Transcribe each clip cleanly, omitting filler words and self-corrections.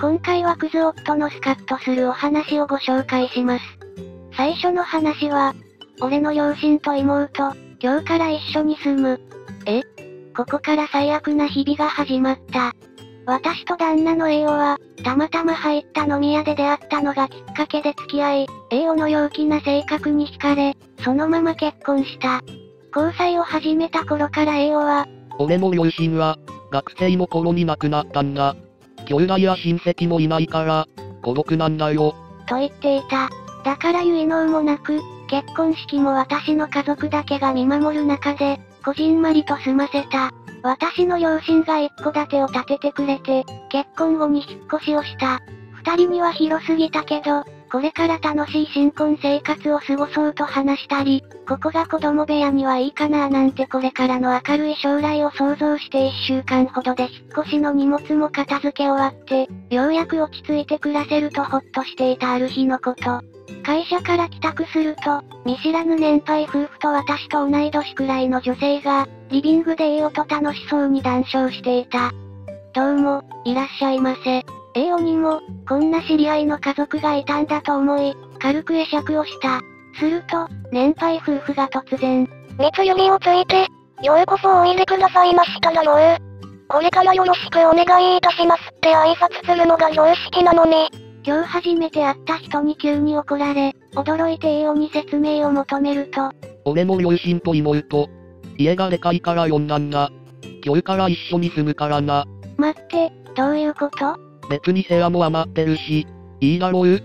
今回はクズ夫のスカッとするお話をご紹介します。最初の話は、俺の両親と妹、今日から一緒に住む。ここから最悪な日々が始まった。私と旦那の栄誉は、たまたま入った飲み屋で出会ったのがきっかけで付き合い、栄誉の陽気な性格に惹かれ、そのまま結婚した。交際を始めた頃から栄誉は、俺の両親は、学生の頃に亡くなったんだ。兄弟や親戚もいないから、孤独なんだよ。と言っていた。だから結納もなく、結婚式も私の家族だけが見守る中で、こじんまりと済ませた。私の両親が一戸建てを建ててくれて、結婚後に引っ越しをした。二人には広すぎたけど、これから楽しい新婚生活を過ごそうと話したり、ここが子供部屋にはいいかななんてこれからの明るい将来を想像して一週間ほどで引っ越しの荷物も片付け終わって、ようやく落ち着いて暮らせるとほっとしていたある日のこと。会社から帰宅すると、見知らぬ年配夫婦と私と同い年くらいの女性が、リビングで栄誉と楽しそうに談笑していた。どうも、いらっしゃいませ。栄誉にも、こんな知り合いの家族がいたんだと思い、軽く会釈をした。すると、年配夫婦が突然、熱指をついて、ようこそおいでくださいましただろう。これからよろしくお願いいたしますって挨拶するのが常識なのに。今日初めて会った人に急に怒られ、驚いて栄誉に説明を求めると、俺の両親と妹、家がでかいから呼んだんだ。今日から一緒に住むからな。待って、どういうこと？別に部屋も余ってるし、いいだろう？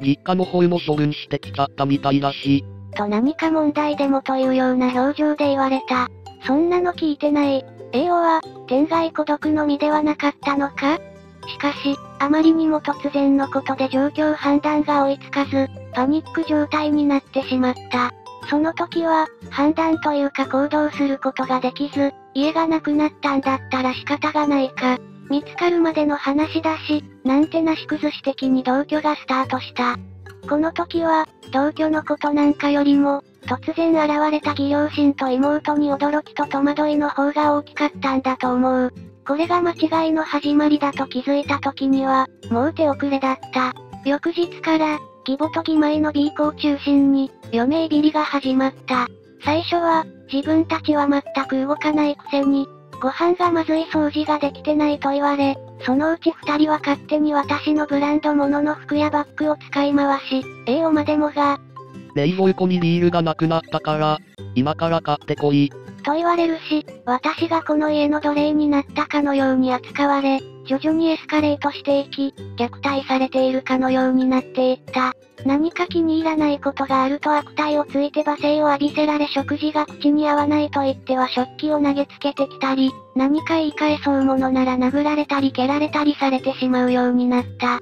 実家の方も処分してきちゃったみたいだし。と何か問題でもというような表情で言われた。そんなの聞いてない。栄誉は、天涯孤独の身ではなかったのか？しかし、あまりにも突然のことで状況判断が追いつかず、パニック状態になってしまった。その時は、判断というか行動することができず、家がなくなったんだったら仕方がないか。見つかるまでの話だし、なんてなし崩し的に同居がスタートした。この時は、同居のことなんかよりも、突然現れた義両親と妹に驚きと戸惑いの方が大きかったんだと思う。これが間違いの始まりだと気づいた時には、もう手遅れだった。翌日から、義母と義妹のB子を中心に、嫁いびりが始まった。最初は、自分たちは全く動かないくせに、ご飯がまずい掃除ができてないと言われ、そのうち二人は勝手に私のブランド物の服やバッグを使い回し、栄誉までもが、冷蔵庫にビールがなくなったから、今から買ってこい。と言われるし、私がこの家の奴隷になったかのように扱われ、徐々にエスカレートしていき、虐待されているかのようになっていった。何か気に入らないことがあると悪態をついて罵声を浴びせられ、食事が口に合わないと言っては食器を投げつけてきたり、何か言い返そうものなら殴られたり蹴られたりされてしまうようになった。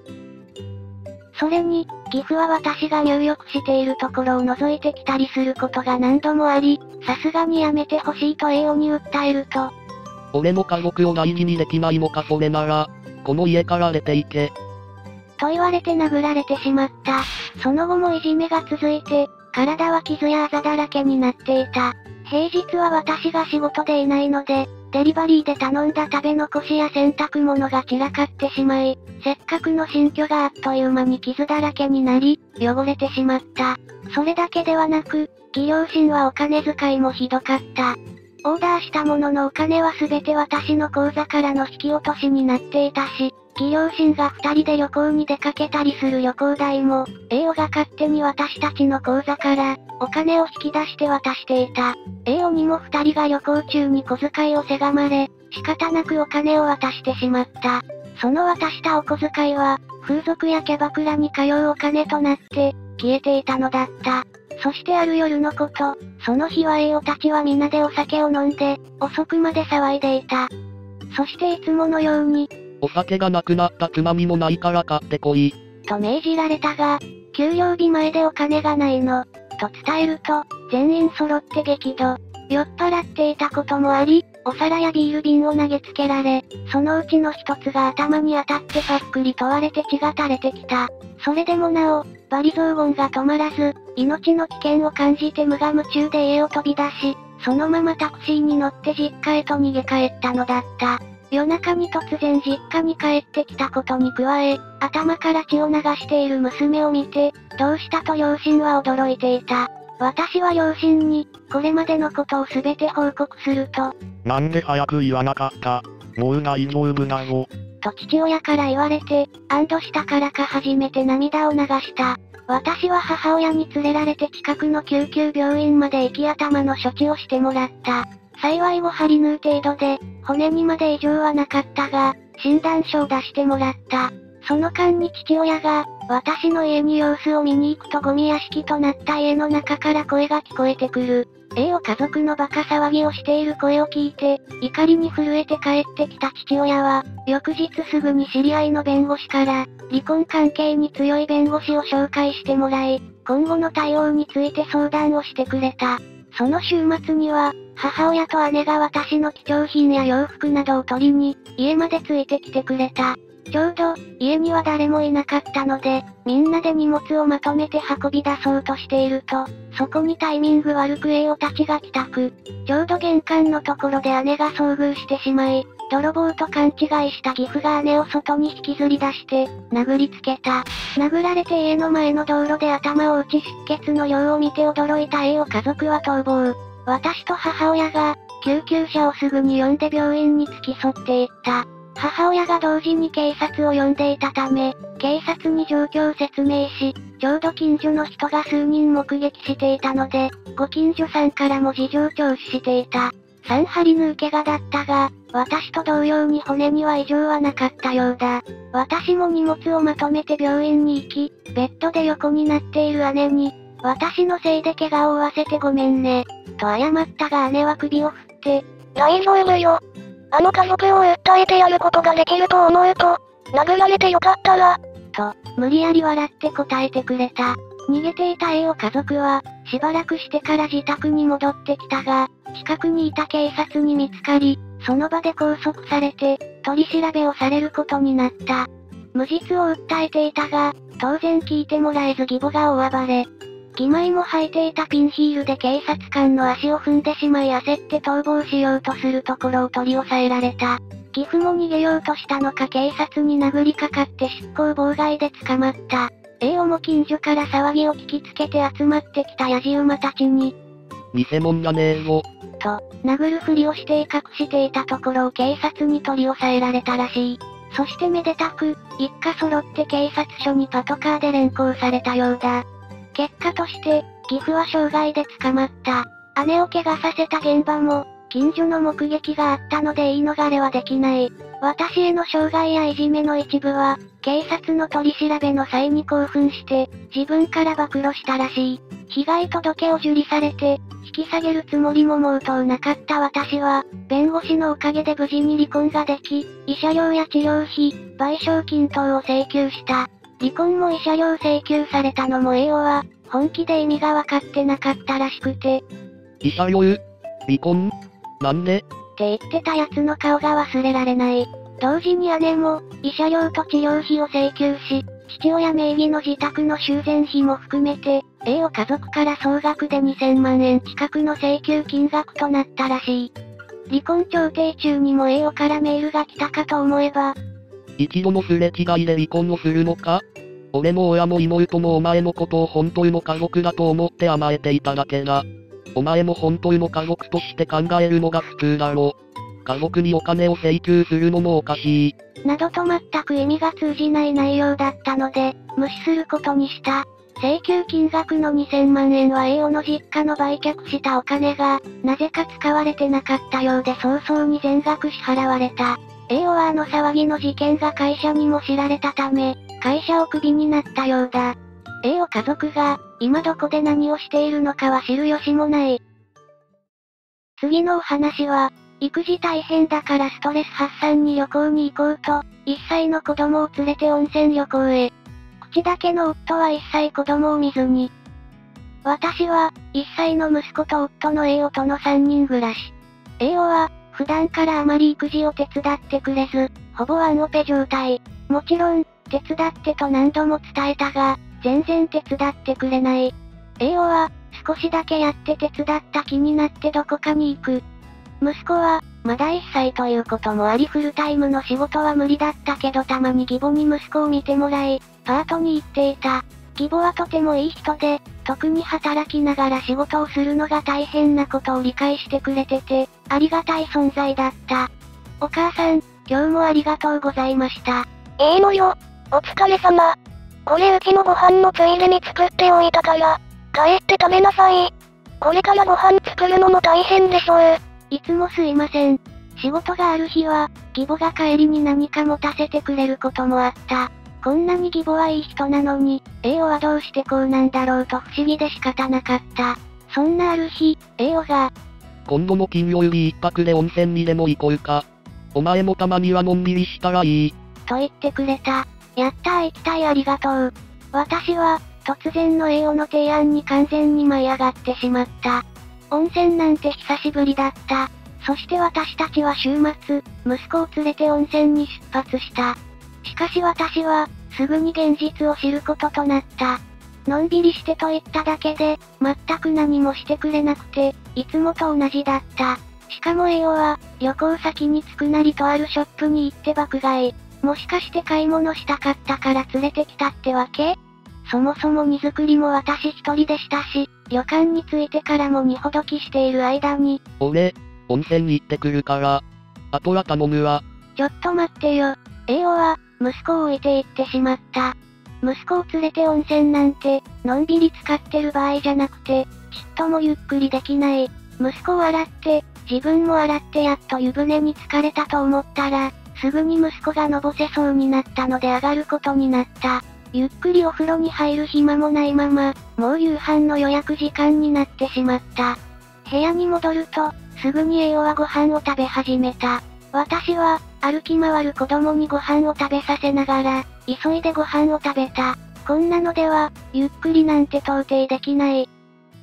それに、義父は私が入浴しているところを覗いてきたりすることが何度もあり、さすがにやめてほしいと栄誉に訴えると、俺の家族を大事にできないのか、それなら、この家から出ていけ。と言われて殴られてしまった。その後もいじめが続いて、体は傷やあざだらけになっていた。平日は私が仕事でいないので、デリバリーで頼んだ食べ残しや洗濯物が散らかってしまい、せっかくの新居があっという間に傷だらけになり、汚れてしまった。それだけではなく、義両親はお金遣いもひどかった。オーダーしたもののお金はすべて私の口座からの引き落としになっていたし、義両親が二人で旅行に出かけたりする旅行代も、栄誉が勝手に私たちの口座から、お金を引き出して渡していた。栄誉にも二人が旅行中に小遣いをせがまれ、仕方なくお金を渡してしまった。その渡したお小遣いは、風俗やキャバクラに通うお金となって、消えていたのだった。そしてある夜のこと、その日は栄誉たちは皆でお酒を飲んで、遅くまで騒いでいた。そしていつものように、お酒がなくなったつまみもないから買ってこい。と命じられたが、給料日前でお金がないの、と伝えると、全員揃って激怒。酔っ払っていたこともあり、お皿やビール瓶を投げつけられ、そのうちの一つが頭に当たってぱっくりと割れて血が垂れてきた。それでもなお、罵詈雑言が止まらず、命の危険を感じて無我夢中で家を飛び出し、そのままタクシーに乗って実家へと逃げ帰ったのだった。夜中に突然実家に帰ってきたことに加え、頭から血を流している娘を見て、どうしたと両親は驚いていた。私は両親に、これまでのことを全て報告すると、なんで早く言わなかった。もう大丈夫だよ。と父親から言われて、安堵したからか初めて涙を流した。私は母親に連れられて近くの救急病院まで行き頭の処置をしてもらった。幸いを張り縫う程度で、骨にまで異常はなかったが、診断書を出してもらった。その間に父親が、私の家に様子を見に行くとゴミ屋敷となった家の中から声が聞こえてくる。家族のバカ騒ぎをしている声を聞いて、怒りに震えて帰ってきた父親は、翌日すぐに知り合いの弁護士から、離婚関係に強い弁護士を紹介してもらい、今後の対応について相談をしてくれた。その週末には、母親と姉が私の貴重品や洋服などを取りに、家までついてきてくれた。ちょうど、家には誰もいなかったので、みんなで荷物をまとめて運び出そうとしていると、そこにタイミング悪く家たちが帰宅。ちょうど玄関のところで姉が遭遇してしまい、泥棒と勘違いした義父が姉を外に引きずり出して、殴りつけた。殴られて家の前の道路で頭を打ち出血の量を見て驚いた家族は逃亡。私と母親が、救急車をすぐに呼んで病院に付き添っていった。母親が同時に警察を呼んでいたため、警察に状況を説明し、ちょうど近所の人が数人目撃していたので、ご近所さんからも事情聴取していた。3針縫う怪我だったが、私と同様に骨には異常はなかったようだ。私も荷物をまとめて病院に行き、ベッドで横になっている姉に、私のせいで怪我を負わせてごめんね、と謝ったが姉は首を振って、大丈夫よ。あの家族を訴えてやることができると思うと、殴られてよかったら、と、無理やり笑って答えてくれた。逃げていた家族は、しばらくしてから自宅に戻ってきたが、近くにいた警察に見つかり、その場で拘束されて、取り調べをされることになった。無実を訴えていたが、当然聞いてもらえず義母が大暴れ。義妹も履いていたピンヒールで警察官の足を踏んでしまい焦って逃亡しようとするところを取り押さえられた。義父も逃げようとしたのか警察に殴りかかって執行妨害で捕まった。家も近所から騒ぎを聞きつけて集まってきたヤジ馬たちに、偽物だねえぞ。と、殴るふりをして威嚇していたところを警察に取り押さえられたらしい。そしてめでたく、一家揃って警察署にパトカーで連行されたようだ。結果として、義父は傷害で捕まった。姉を怪我させた現場も、近所の目撃があったので言い逃れはできない。私への傷害やいじめの一部は、警察の取り調べの際に興奮して、自分から暴露したらしい。被害届を受理されて、引き下げるつもりも毛頭なかった私は、弁護士のおかげで無事に離婚ができ、慰謝料や治療費、賠償金等を請求した。離婚も慰謝料請求されたのも栄養は、本気で意味が分かってなかったらしくて。慰謝料離婚なんでって言ってたやつの顔が忘れられない。同時に姉も、慰謝料と治療費を請求し、父親名義の自宅の修繕費も含めて、家族から総額で2000万円近くの請求金額となったらしい。離婚調停中にも栄養からメールが来たかと思えば、一度のすれ違いで離婚をするのか？俺も親も妹もお前のことを本当の家族だと思って甘えていただけだ。お前も本当の家族として考えるのが普通だろ。家族にお金を請求するのもおかしい。などと全く意味が通じない内容だったので、無視することにした。請求金額の2000万円は栄養の実家の売却したお金が、なぜか使われてなかったようで早々に全額支払われた。栄養はあの騒ぎの事件が会社にも知られたため、会社をクビになったようだ。栄養家族が、今どこで何をしているのかは知る由もない。次のお話は、育児大変だからストレス発散に旅行に行こうと、1歳の子供を連れて温泉旅行へ。口だけの夫は一切子供を見ずに。私は、1歳の息子と夫の栄養との3人暮らし。栄養は、普段からあまり育児を手伝ってくれず、ほぼワンオペ状態。もちろん、手伝ってと何度も伝えたが、全然手伝ってくれない。栄養は、少しだけやって手伝った気になってどこかに行く。息子は、まだ1歳ということもありフルタイムの仕事は無理だったけどたまに義母に息子を見てもらい、パートに行っていた。義母はとてもいい人で、特に働きながら仕事をするのが大変なことを理解してくれてて、ありがたい存在だった。お母さん、今日もありがとうございました。いいのよ、お疲れ様。これうちのご飯のついでに作っておいたから、帰って食べなさい。これからご飯作るのも大変でしょう。いつもすいません。仕事がある日は、義母が帰りに何か持たせてくれることもあった。こんなに義母はいい人なのに、栄養はどうしてこうなんだろうと不思議で仕方なかった。そんなある日、栄養が、今度の金曜日一泊で温泉にでも行こうか。お前もたまにはのんびりしたらいい。と言ってくれた。やったー行きたいありがとう。私は、突然の栄養の提案に完全に舞い上がってしまった。温泉なんて久しぶりだった。そして私たちは週末、息子を連れて温泉に出発した。しかし私は、すぐに現実を知ることとなった。のんびりしてと言っただけで、全く何もしてくれなくて、いつもと同じだった。しかも栄養は、旅行先に着くなりとあるショップに行って爆買い。もしかして買い物したかったから連れてきたってわけ？そもそも荷造りも私一人でしたし、旅館に着いてからも荷ほどきしている間に、俺、温泉行ってくるから、あとは頼むわ。ちょっと待ってよ。栄養は、息子を置いて行ってしまった。息子を連れて温泉なんて、のんびり使ってる場合じゃなくて、ちっともゆっくりできない。息子を洗って、自分も洗ってやっと湯船に浸かれたと思ったら、すぐに息子がのぼせそうになったので上がることになった。ゆっくりお風呂に入る暇もないまま、もう夕飯の予約時間になってしまった。部屋に戻ると、すぐに栄養はご飯を食べ始めた。私は、歩き回る子供にご飯を食べさせながら、急いでご飯を食べた。こんなのでは、ゆっくりなんて到底できない。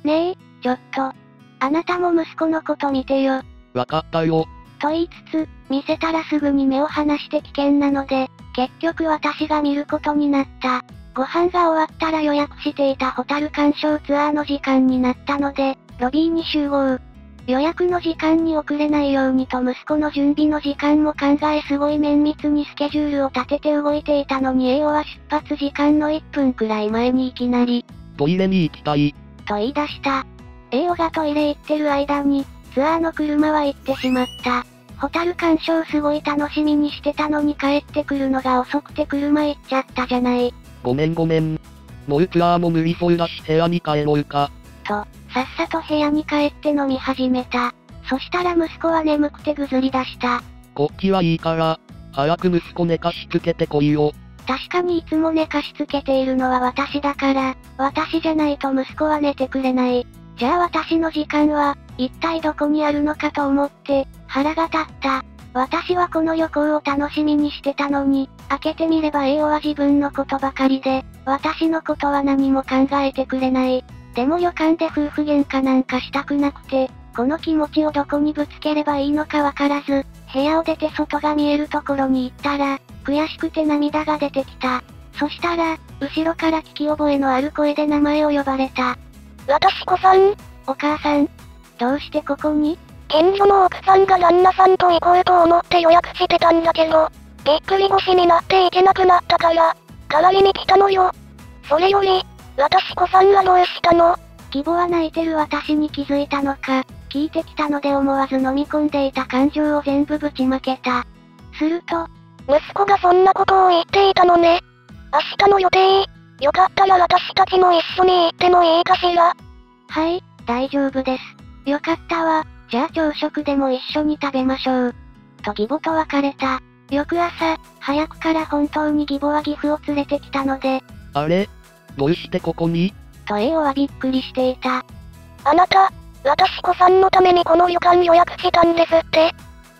ねえ、ちょっと。あなたも息子のこと見てよ。わかったよ。と言いつつ、見せたらすぐに目を離して危険なので、結局私が見ることになった。ご飯が終わったら予約していたホタル鑑賞ツアーの時間になったので、ロビーに集合。予約の時間に遅れないようにと息子の準備の時間も考えすごい綿密にスケジュールを立てて動いていたのに栄養は出発時間の1分くらい前にいきなり、トイレに行きたい。と言い出した。栄養がトイレ行ってる間に、ツアーの車は行ってしまった。ホタル鑑賞すごい楽しみにしてたのに帰ってくるのが遅くて車行っちゃったじゃない。ごめん。もうツアーも無理そうだし部屋に帰ろうか。と、さっさと部屋に帰って飲み始めた。そしたら息子は眠くてぐずり出した。こっちはいいから、早く息子寝かしつけてこいよ。確かにいつも寝かしつけているのは私だから、私じゃないと息子は寝てくれない。じゃあ私の時間は、一体どこにあるのかと思って、腹が立った。私はこの旅行を楽しみにしてたのに、開けてみれば栄養は自分のことばかりで、私のことは何も考えてくれない。でも旅館で夫婦喧嘩なんかしたくなくて、この気持ちをどこにぶつければいいのかわからず、部屋を出て外が見えるところに行ったら、悔しくて涙が出てきた。そしたら、後ろから聞き覚えのある声で名前を呼ばれた。私子さん？お母さん？どうしてここに？近所の奥さんが旦那さんと行こうと思って予約してたんだけど、ぎっくり腰になって行けなくなったから、代わりに来たのよ。それより、私子さんはどうしたの？義母は泣いてる私に気づいたのか、聞いてきたので思わず飲み込んでいた感情を全部ぶちまけた。すると、息子がそんなことを言っていたのね。明日の予定、よかったら私たちも一緒に行ってもいいかしら？はい、大丈夫です。よかったわ。じゃあ朝食でも一緒に食べましょう。と義母と別れた。翌朝、早くから本当に義母は義父を連れてきたので。あれ？どうしてここに？と栄養はびっくりしていた。あなた、私子さんのためにこの旅館予約したんですって。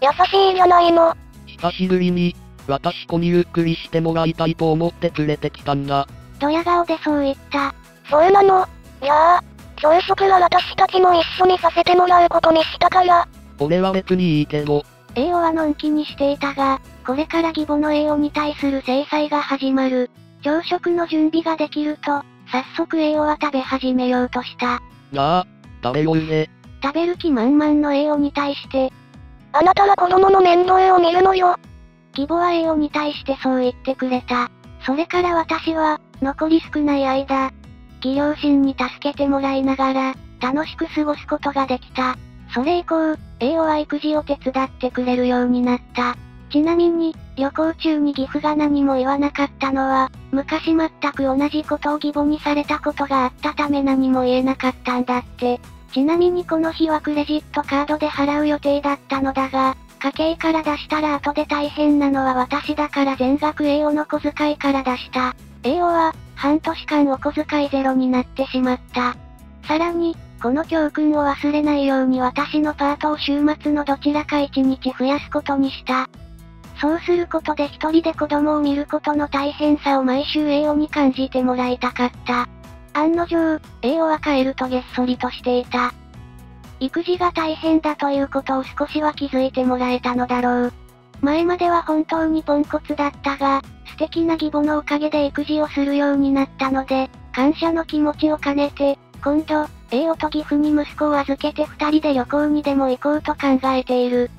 優しいじゃないの。久しぶりに、私子にゆっくりしてもらいたいと思って連れてきたんだ。ドヤ顔でそう言った。そうなの？いやー。朝食は私たちも一緒にさせてもらうことにしたから。俺は別にいいけど。栄養はのんきにしていたが、これから義母の栄養に対する制裁が始まる。朝食の準備ができると、早速栄養は食べ始めようとした。なあ、食べようぜ。食べる気満々の栄養に対して、あなたは子供の面倒を見るのよ。義母は A をに対してそう言ってくれた。それから私は、残り少ない間、義両親に助けてもらいながら、楽しく過ごすことができた。それ以降、A は育児を手伝ってくれるようになった。ちなみに、旅行中に義父が何も言わなかったのは、昔全く同じことを義母にされたことがあったため何も言えなかったんだって。ちなみにこの日はクレジットカードで払う予定だったのだが、家計から出したら後で大変なのは私だから全額 A をの小遣いから出した。A をは、半年間お小遣いゼロになってしまった。さらに、この教訓を忘れないように私のパートを週末のどちらか1日増やすことにした。そうすることで一人で子供を見ることの大変さを毎週 A をに感じてもらいたかった。案の定、A をは帰るとげっそりとしていた。育児が大変だということを少しは気づいてもらえたのだろう。前までは本当にポンコツだったが、素敵な義母のおかげで育児をするようになったので、感謝の気持ちを兼ねて、今度、A をと義父に息子を預けて二人で旅行にでも行こうと考えている。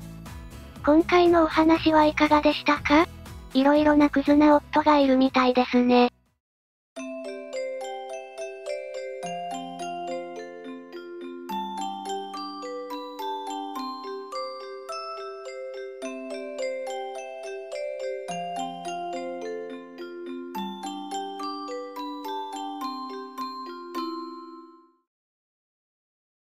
今回のお話はいかがでしたか？いろいろなクズな夫がいるみたいですね。